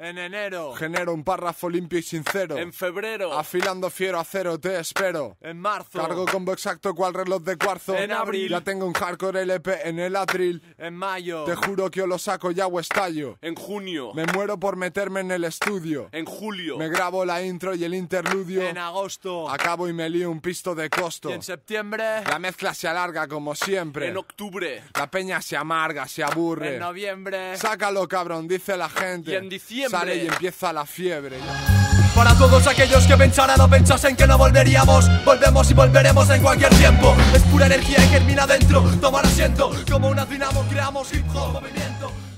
En enero genero un párrafo limpio y sincero. En febrero afilando fiero a cero te espero. En marzo cargo combo exacto cual reloj de cuarzo. En abril ya tengo un hardcore LP en el atril. En mayo te juro que yo lo saco y hago estallo. En junio me muero por meterme en el estudio. En julio me grabo la intro y el interludio. En agosto acabo y me lío un pisto de costo. Y en septiembre la mezcla se alarga como siempre. En octubre la peña se amarga, se aburre. En noviembre sácalo cabrón, dice la gente. Y en diciembre sale y empieza la fiebre. Para todos aquellos que pensaran o pensasen que no volveríamos, volvemos y volveremos en cualquier tiempo. Es pura energía y germina dentro. Tomar asiento, como una dinamo creamos hip hop movimiento.